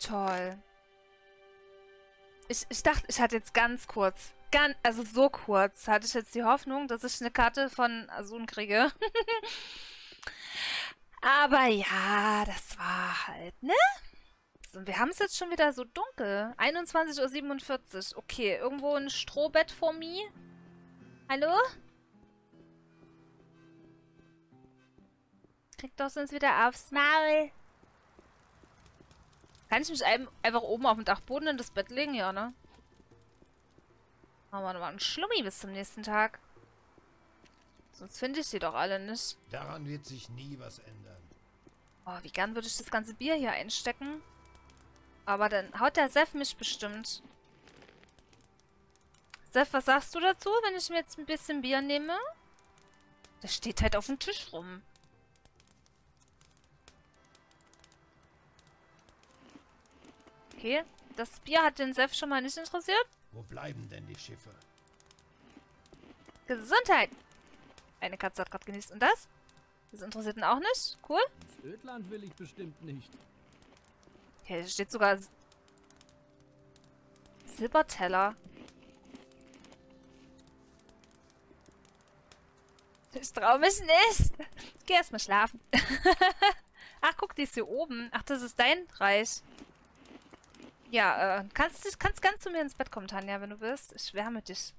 Toll. Ich, ich dachte, ich hatte jetzt ganz kurz, ganz, also so kurz, hatte ich jetzt die Hoffnung, dass ich eine Karte von Asun kriege. Aber ja, das war halt, ne? So, wir haben es jetzt schon wieder so dunkel. einundzwanzig Uhr siebenundvierzig. Okay, irgendwo ein Strohbett vor mir. Hallo? Kriegt doch sonst wieder aufs Maul. Kann ich mich einfach oben auf dem Dachboden in das Bett legen? Ja, ne? Machen wir nochmal einen Schlummi bis zum nächsten Tag. Sonst finde ich die doch alle nicht. Daran wird sich nie was ändern. Oh, wie gern würde ich das ganze Bier hier einstecken. Aber dann haut der Sef mich bestimmt. Sef, was sagst du dazu, wenn ich mir jetzt ein bisschen Bier nehme? Das steht halt auf dem Tisch rum. Okay, das Bier hat den Sef schon mal nicht interessiert. Wo bleiben denn die Schiffe? Gesundheit! Eine Katze hat gerade genießt. Und das? Das interessiert ihn auch nicht. Cool. Ins Ödland will ich bestimmt nicht. Okay, da steht sogar Silberteller. Ich trau mich nicht. Geh erstmal schlafen. Ach, guck, die ist hier oben. Ach, das ist dein Reich. Ja, äh, kannst du kannst ganz zu mir ins Bett kommen, Tanja, wenn du willst. Ich wärme dich.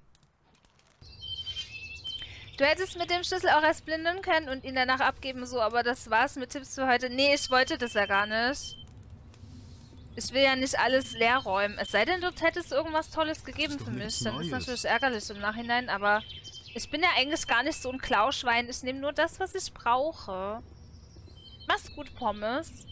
Du hättest mit dem Schlüssel auch erst blinden können und ihn danach abgeben, so, aber das war's mit Tipps für heute. Nee, ich wollte das ja gar nicht. Ich will ja nicht alles leer räumen. Es sei denn, dort hättest du irgendwas Tolles gegeben für mich. Dann ist natürlich ärgerlich im Nachhinein, aber ich bin ja eigentlich gar nicht so ein Klauschwein. Ich nehme nur das, was ich brauche. Mach's gut, Pommes.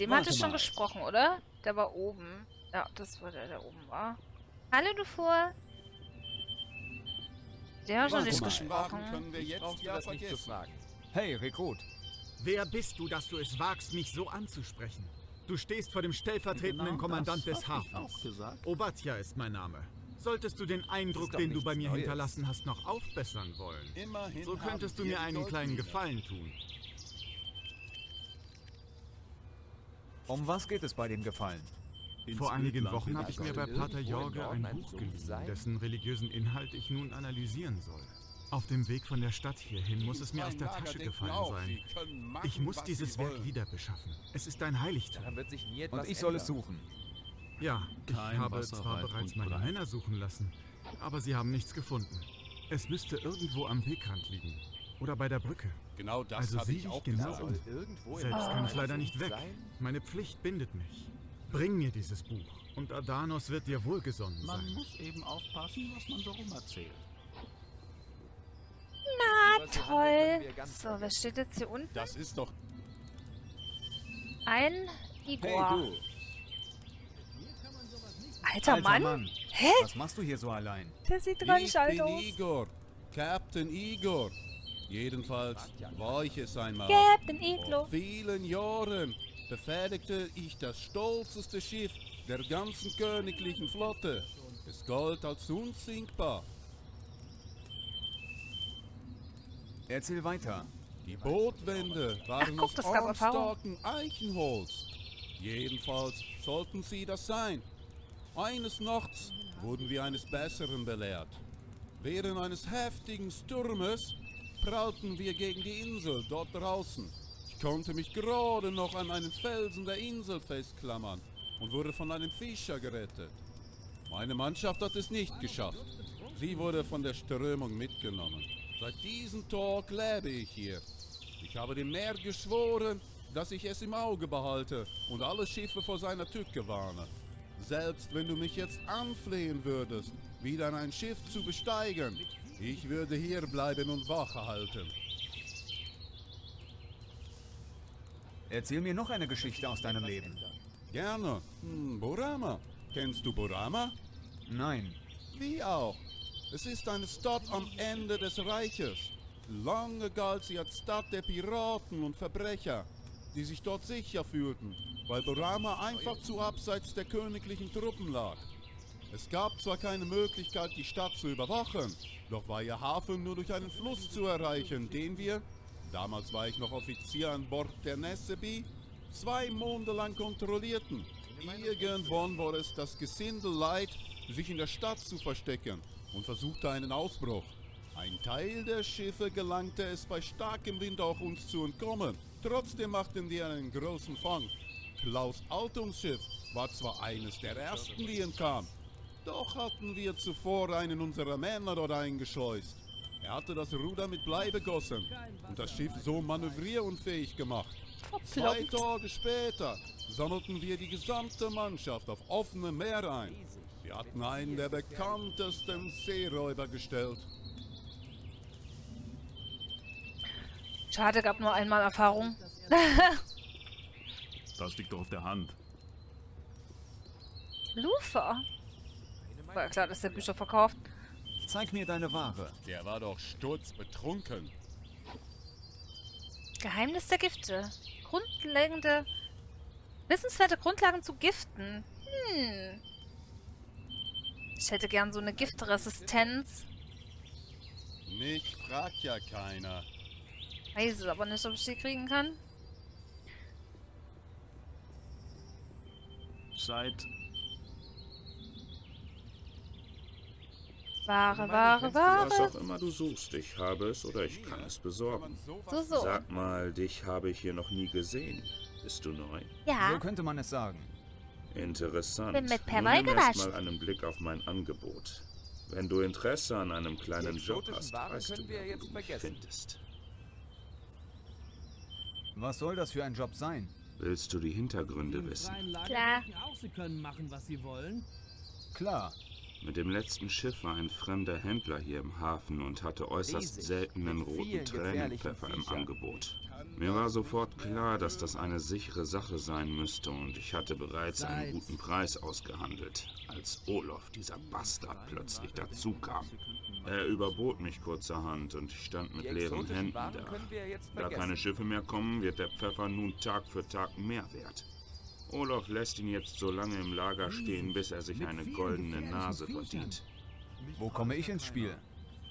Dem hatte ich schon gesprochen, oder? Der war oben. Ja, das war der, der oben war. Hallo, du vor. Der hat schon nicht gesprochen. Können wir jetzt ja vergessen. Hey, Rekrut. Wer bist du, dass du es wagst, mich so anzusprechen? Du stehst vor dem stellvertretenden genau Kommandant des Hafens. Obatia ist mein Name. Solltest du den Eindruck, den du bei mir Neues. hinterlassen hast, noch aufbessern wollen, immerhin so könntest du mir einen kleinen Gefallen tun. Um was geht es bei dem Gefallen? Vor einigen Wochen habe ich mir bei Pater Jorge ein Buch geliehen, dessen religiösen Inhalt ich nun analysieren soll. Auf dem Weg von der Stadt hierhin muss es mir aus der Tasche gefallen sein. Ich muss dieses Werk wieder beschaffen. Es ist ein Heiligtum. Und ich soll es suchen. Ja, ich habe zwar bereits meine Männer suchen lassen, aber sie haben nichts gefunden. Es müsste irgendwo am Wegrand liegen. Oder bei der Brücke. Genau das also habe ich auch genau um. Selbst kann ich leider nicht weg. Meine Pflicht bindet mich. Bring mir dieses Buch und Adanos wird dir wohlgesonnen sein. Man muss eben aufpassen, was man so rum erzählt. Na toll. So, was steht jetzt hier unten? Das ist doch ein Igor. Hey, alter, alter Mann? Mann. Hä? Was machst du hier so allein? Der sieht gar nicht alt aus. Igor. Captain Igor. Jedenfalls war ich es einmal. Vor vielen Jahren befehligte ich das stolzeste Schiff der ganzen königlichen Flotte. Es galt als unsinkbar. Erzähl weiter. Die Bootwände waren aus starken Eichenholz. Jedenfalls sollten sie das sein. Eines Nachts wurden wir eines Besseren belehrt. Während eines heftigen Sturmes prallten wir gegen die Insel dort draußen. Ich konnte mich gerade noch an einen Felsen der Insel festklammern und wurde von einem Fischer gerettet. Meine Mannschaft hat es nicht geschafft. Sie wurde von der Strömung mitgenommen. Seit diesem Tag lebe ich hier. Ich habe dem Meer geschworen, dass ich es im Auge behalte und alle Schiffe vor seiner Tücke warne. Selbst wenn du mich jetzt anflehen würdest, wieder ein Schiff zu besteigen, ich würde hier bleiben und Wache halten. Erzähl mir noch eine Geschichte aus deinem Leben. Gerne. Hm, Borama. Kennst du Borama? Nein. Wie auch. Es ist eine Stadt am Ende des Reiches. Lange galt sie als Stadt der Piraten und Verbrecher, die sich dort sicher fühlten, weil Borama einfach zu abseits der königlichen Truppen lag. Es gab zwar keine Möglichkeit, die Stadt zu überwachen, doch war ihr Hafen nur durch einen Fluss zu erreichen, den wir, damals war ich noch Offizier an Bord der Nesseby, zwei Monde lang kontrollierten. Irgendwann wurde es das Gesindel leid, sich in der Stadt zu verstecken und versuchte einen Ausbruch. Ein Teil der Schiffe gelangte es bei starkem Wind auch uns zu entkommen. Trotzdem machten die einen großen Fang. Klaus Altungsschiff war zwar eines der ersten, die entkam. Doch hatten wir zuvor einen unserer Männer dort eingeschleust. Er hatte das Ruder mit Blei begossen und das Schiff so manövrierunfähig gemacht. Zwei Tage später sammelten wir die gesamte Mannschaft auf offenem Meer ein. Wir hatten einen der bekanntesten Seeräuber gestellt. Schade, gab nur einmal Erfahrung. Das liegt doch auf der Hand. Lufa? War klar, dass der Bischof verkauft. Zeig mir deine Ware. Der war doch sturzbetrunken. Geheimnis der Gifte. Grundlegende... Wissenswerte Grundlagen zu Giften. Hm. Ich hätte gern so eine Giftresistenz. Mich fragt ja keiner. Weiß es aber nicht, ob ich die kriegen kann. Seit... Ware, Ware, Ware. Was auch immer du suchst, ich habe es oder ich kann es besorgen. So, so. Sag mal, dich habe ich hier noch nie gesehen. Bist du neu? Ja. So könnte man es sagen. Interessant. Bin mit Perwoll gewascht. Nimm erst mal einen Blick auf mein Angebot. Wenn du Interesse an einem kleinen Job hast, weißt du, wo du mich findest. Was soll das für ein Job sein? Willst du die Hintergründe wissen? Klar. Sie können machen, was sie wollen. Klar. Mit dem letzten Schiff war ein fremder Händler hier im Hafen und hatte äußerst seltenen roten Tränenpfeffer im Angebot. Mir war sofort klar, dass das eine sichere Sache sein müsste und ich hatte bereits einen guten Preis ausgehandelt, als Olof, dieser Bastard, plötzlich dazu kam. Er überbot mich kurzerhand und ich stand mit leeren Händen da. Da keine Schiffe mehr kommen, wird der Pfeffer nun Tag für Tag mehr wert. Olof lässt ihn jetzt so lange im Lager stehen, bis er sich eine goldene Nase verdient. Wo komme ich ins Spiel?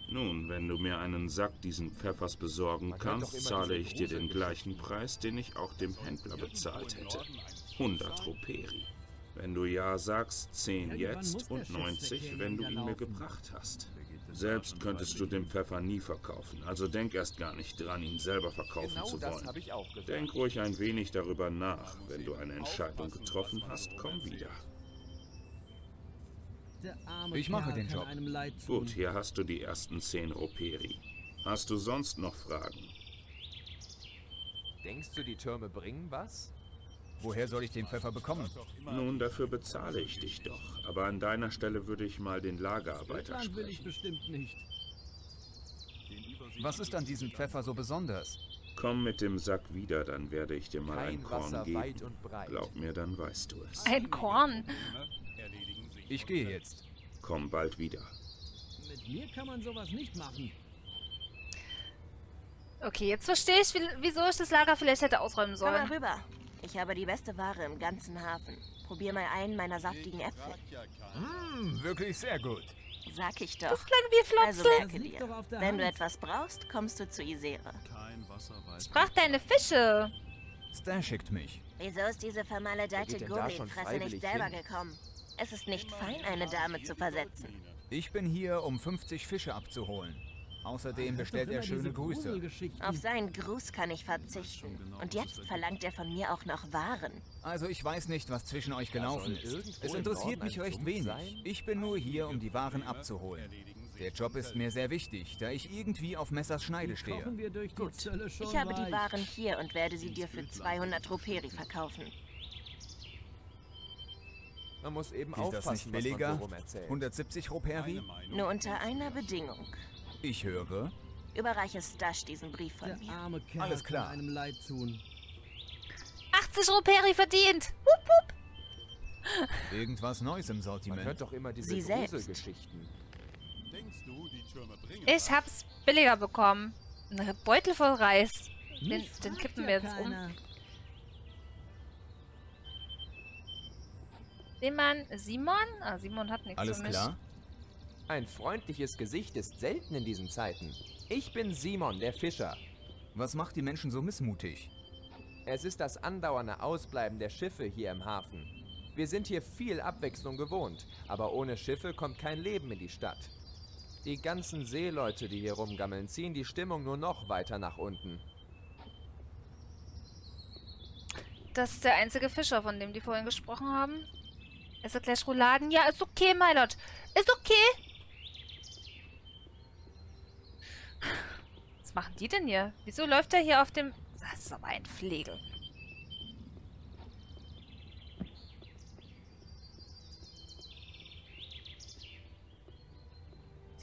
Nun, wenn du mir einen Sack diesen Pfeffers besorgen kannst, zahle ich dir den gleichen Preis, den ich auch dem Händler bezahlt hätte. hundert Ruperi. Wenn du ja sagst, zehn jetzt und neunzig, wenn du ihn mir gebracht hast. Selbst könntest du den Pfeffer nie verkaufen, also denk erst gar nicht dran, ihn selber verkaufen genau zu wollen. Denk ruhig ein wenig darüber nach. Wenn du eine Entscheidung getroffen hast, komm wieder. Ich mache den Job. Gut, hier hast du die ersten zehn Ruperi. Hast du sonst noch Fragen? Denkst du, die Türme bringen was? Woher soll ich den Pfeffer bekommen? Nun, dafür bezahle ich dich doch. Aber an deiner Stelle würde ich mal den Lagerarbeiter sprechen. Was ist an diesem Pfeffer so besonders? Komm mit dem Sack wieder, dann werde ich dir mal ein Korn geben. Glaub mir, dann weißt du es. Ein Korn? Ich gehe jetzt. Komm bald wieder. Mit mir kann man sowas nicht machen. Okay, jetzt verstehe ich, wieso ich das Lager vielleicht hätte ausräumen sollen. Komm mal rüber. Ich habe die beste Ware im ganzen Hafen. Probier mal einen meiner saftigen Äpfel. Mh, mm, wirklich sehr gut. Sag ich doch. Das klang wie Flotze. Also merke dir, wenn du etwas brauchst, kommst du zu Isere. Ich brauch deine Fische. Stash schickt mich. Wieso ist diese vermaledeite Goblin-Fresse nicht selber hin? gekommen? Es ist nicht fein, eine Dame zu versetzen. Ich bin hier, um fünfzig Fische abzuholen. Außerdem bestellt er schöne Grüße. Auf seinen Gruß kann ich verzichten. Und jetzt verlangt er von mir auch noch Waren. Also ich weiß nicht, was zwischen euch gelaufen ist. Es interessiert mich recht wenig. Ich bin nur hier, um die Waren abzuholen. Der Job ist mir sehr wichtig, da ich irgendwie auf Messers Schneide stehe. Gut, ich habe die Waren hier und werde sie dir für zweihundert Ruperi verkaufen. Man muss eben aufpassen, ist das nicht billiger? hundertsiebzig Ruperi? Nur unter einer Bedingung. Ich höre. Überreiche Stash diesen Brief von mir. Alles klar. achtzig Ruperi verdient. Wupp, wupp. Irgendwas Neues im Sortiment. Man hört doch immer diese Gruselgeschichten. Ich hab's billiger bekommen. Ein Beutel voll Reis. Den, den kippen wir jetzt um. Simon? Simon? Ah, Simon hat nichts Alles für mich. Klar. Ein freundliches Gesicht ist selten in diesen Zeiten. Ich bin Simon, der Fischer. Was macht die Menschen so missmutig? Es ist das andauernde Ausbleiben der Schiffe hier im Hafen. Wir sind hier viel Abwechslung gewohnt, aber ohne Schiffe kommt kein Leben in die Stadt. Die ganzen Seeleute, die hier rumgammeln, ziehen die Stimmung nur noch weiter nach unten. Das ist der einzige Fischer, von dem die vorhin gesprochen haben. Ist er gleich Rouladen? Ja, ist okay, mein Lord. Ist okay. Was machen die denn hier? Wieso läuft er hier auf dem... Das ist aber ein Pflegel.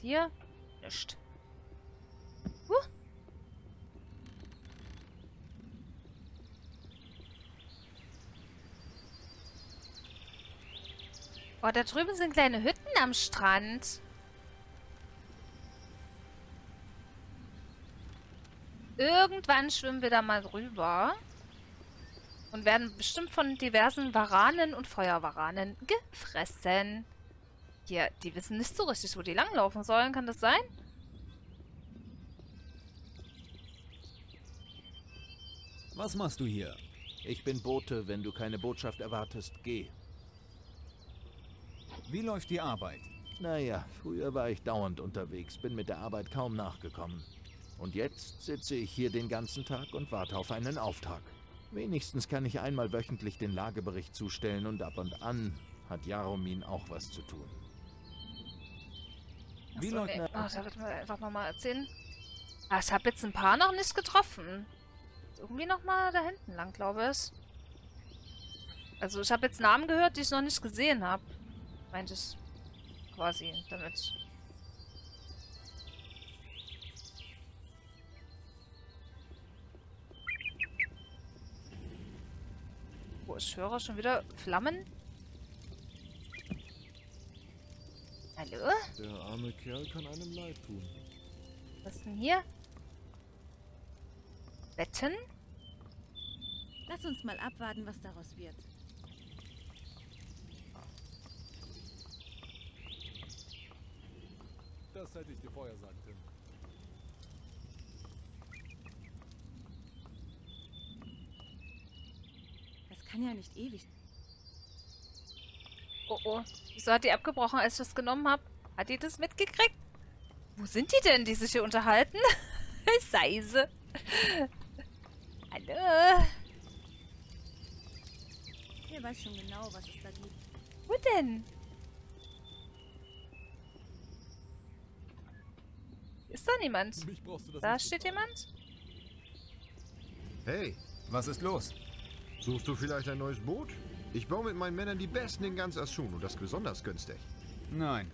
Hier? Nicht. Huh. Oh, da drüben sind kleine Hütten am Strand. Irgendwann schwimmen wir da mal rüber und werden bestimmt von diversen Waranen und Feuerwaranen gefressen. Hier, die wissen nicht so richtig, wo die langlaufen sollen. Kann das sein? Was machst du hier? Ich bin Bote. Wenn du keine Botschaft erwartest, geh. Wie läuft die Arbeit? Naja, früher war ich dauernd unterwegs, bin mit der Arbeit kaum nachgekommen. Und jetzt sitze ich hier den ganzen Tag und warte auf einen Auftrag. Wenigstens kann ich einmal wöchentlich den Lagebericht zustellen und ab und an hat Jaromin auch was zu tun. Wie so, Leute, ach, das wird mir einfach nochmal erzählen. Ah, ich habe jetzt ein paar noch nicht getroffen. Irgendwie nochmal da hinten lang, glaube ich. Also ich habe jetzt Namen gehört, die ich noch nicht gesehen habe. Meint es quasi damit. Oh, ich höre schon wieder Flammen. Hallo? Der arme Kerl kann einem leid tun. Was ist denn hier? Betten? Lass uns mal abwarten, was daraus wird. Das hätte ich dir vorher sagen können. Das kann ja nicht ewig. Oh oh. Wieso hat die abgebrochen, als ich das genommen habe? Hat die das mitgekriegt? Wo sind die denn, die sich hier unterhalten? Seise. Hallo. Ihr weiß schon genau, was es da gibt. Wo denn? Ist da niemand? Da steht jemand. Hey, was ist los? Suchst du vielleicht ein neues Boot? Ich baue mit meinen Männern die besten in ganz Asun und das besonders günstig. Nein,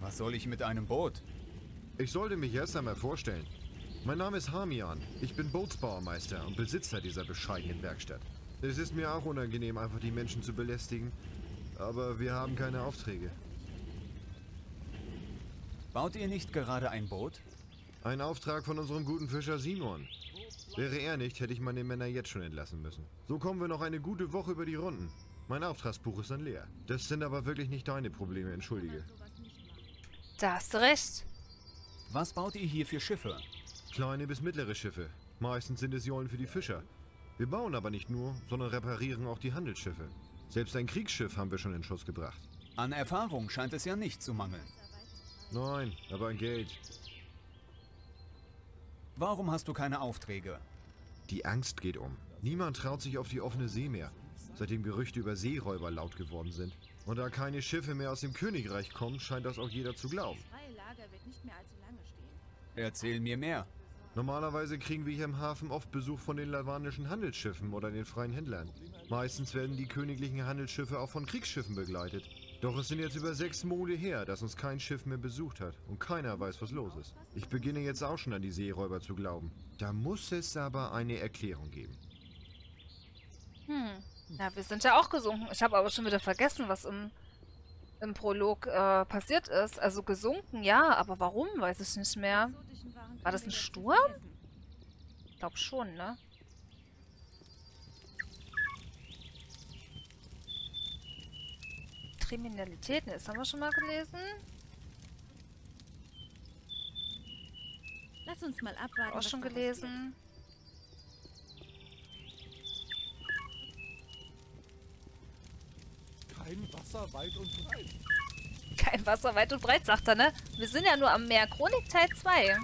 was soll ich mit einem Boot? Ich sollte mich erst einmal vorstellen. Mein Name ist Hamian. Ich bin Bootsbauermeister und Besitzer dieser bescheidenen Werkstatt. Es ist mir auch unangenehm, einfach die Menschen zu belästigen, aber wir haben keine Aufträge. Baut ihr nicht gerade ein Boot? Ein Auftrag von unserem guten Fischer Simon. Wäre er nicht, hätte ich meine Männer jetzt schon entlassen müssen. So kommen wir noch eine gute Woche über die Runden. Mein Auftragsbuch ist dann leer. Das sind aber wirklich nicht deine Probleme, entschuldige. Da hast du recht. Was baut ihr hier für Schiffe? Kleine bis mittlere Schiffe. Meistens sind es Jollen für die Fischer. Wir bauen aber nicht nur, sondern reparieren auch die Handelsschiffe. Selbst ein Kriegsschiff haben wir schon in Schuss gebracht. An Erfahrung scheint es ja nicht zu mangeln. Nein, aber an Geld. Warum hast du keine Aufträge? Die Angst geht um. Niemand traut sich auf die offene See mehr, seitdem Gerüchte über Seeräuber laut geworden sind. Und da keine Schiffe mehr aus dem Königreich kommen, scheint das auch jeder zu glauben. Das freie Lager wird nicht mehr allzu lange stehen. Erzähl mir mehr. Normalerweise kriegen wir hier im Hafen oft Besuch von den lavanischen Handelsschiffen oder den freien Händlern. Meistens werden die königlichen Handelsschiffe auch von Kriegsschiffen begleitet. Doch es sind jetzt über sechs Monate her, dass uns kein Schiff mehr besucht hat und keiner weiß, was los ist. Ich beginne jetzt auch schon an die Seeräuber zu glauben. Da muss es aber eine Erklärung geben. Hm, na, wir sind ja auch gesunken. Ich habe aber schon wieder vergessen, was im, im Prolog äh, passiert ist. Also gesunken, ja, aber warum, weiß ich nicht mehr. War das ein Sturm? Ich glaube schon, ne? Kriminalitäten, das haben wir schon mal gelesen. Lass uns mal abwarten. Auch schon gelesen. Kein Wasser weit und breit. Kein Wasser weit und breit, sagt er, ne? Wir sind ja nur am Meer. Chronik Teil zwei.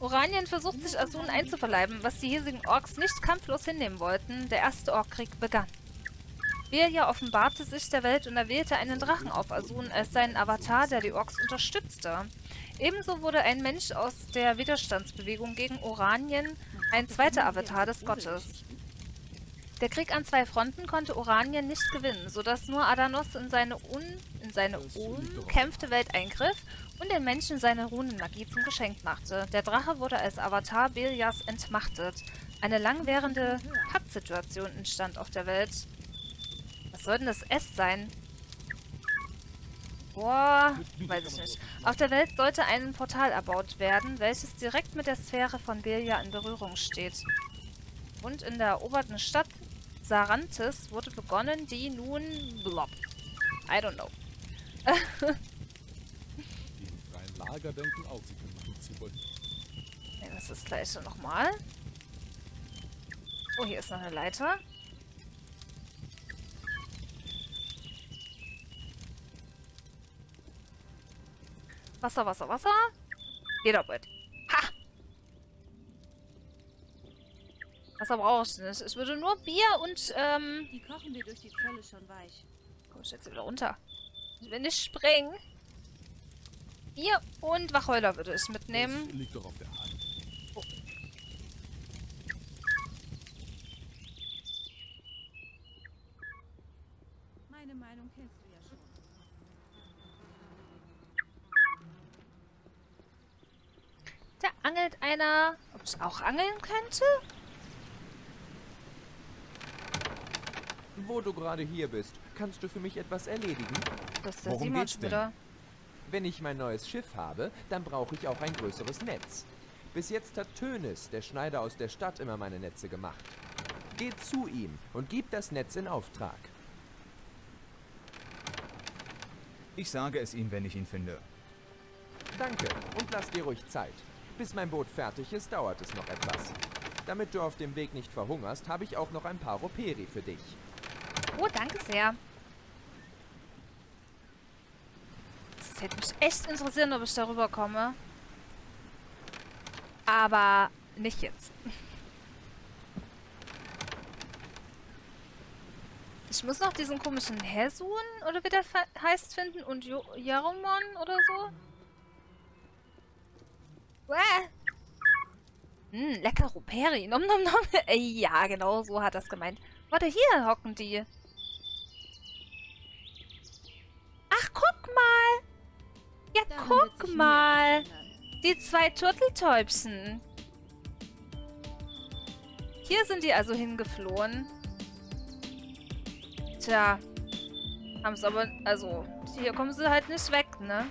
Oranien versucht sich Asun einzuverleiben, was die hiesigen Orks nicht kampflos hinnehmen wollten. Der erste Orkkrieg begann. Beliar offenbarte sich der Welt und erwählte einen Drachen auf Asun als seinen Avatar, der die Orks unterstützte. Ebenso wurde ein Mensch aus der Widerstandsbewegung gegen Oranien ein zweiter Avatar des Gottes. Der Krieg an zwei Fronten konnte Oranien nicht gewinnen, sodass nur Adanos in seine, un in seine umkämpfte Welt eingriff und den Menschen seine Runenmagie zum Geschenk machte. Der Drache wurde als Avatar Beliars entmachtet. Eine langwährende Pattsituation entstand auf der Welt. Sollten das S sein? Boah, weiß ich nicht. Auf der Welt sollte ein Portal erbaut werden, welches direkt mit der Sphäre von Beliar in Berührung steht. Und in der eroberten Stadt Sarantis wurde begonnen, die nun... Blob. I don't know. Die im freien Lager denken auch, sie können machen, was sie wollen. Ja, das ist das gleiche nochmal. Oh, hier ist noch eine Leiter. Wasser, Wasser, Wasser. Geht auf it. Ha! Wasser brauche ich nicht. Ich würde nur Bier und, ähm... die kochen wir durch die Zelle schon weich. Komm, ich jetzt wieder runter. Ich will nicht springen. Bier und Wachheuler würde ich mitnehmen. Das liegt doch auf der Hand. Oh. Meine Meinung kennst du. Da angelt einer. Ob ich auch angeln könnte? Wo du gerade hier bist, kannst du für mich etwas erledigen? Das ist der Simon schon wieder. Wenn ich mein neues Schiff habe, dann brauche ich auch ein größeres Netz. Bis jetzt hat Tönis, der Schneider aus der Stadt, immer meine Netze gemacht. Geh zu ihm und gib das Netz in Auftrag. Ich sage es ihm, wenn ich ihn finde. Danke und lass dir ruhig Zeit. Bis mein Boot fertig ist, dauert es noch etwas. Damit du auf dem Weg nicht verhungerst, habe ich auch noch ein paar Roperi für dich. Oh, danke sehr. Es hätte mich echt interessiert, ob ich darüber komme. Aber nicht jetzt. Ich muss noch diesen komischen Hesun, oder wie der heißt, finden und Jaromon oder so. Hm, lecker Roperi. Nom, nom, nom. Ja, genau so hat das gemeint. Warte, hier hocken die. Ach, guck mal. Ja, da guck mal. Die zwei Turteltäubchen. Hier sind die also hingeflohen. Tja. Haben es aber... Also, hier kommen sie halt nicht weg, ne?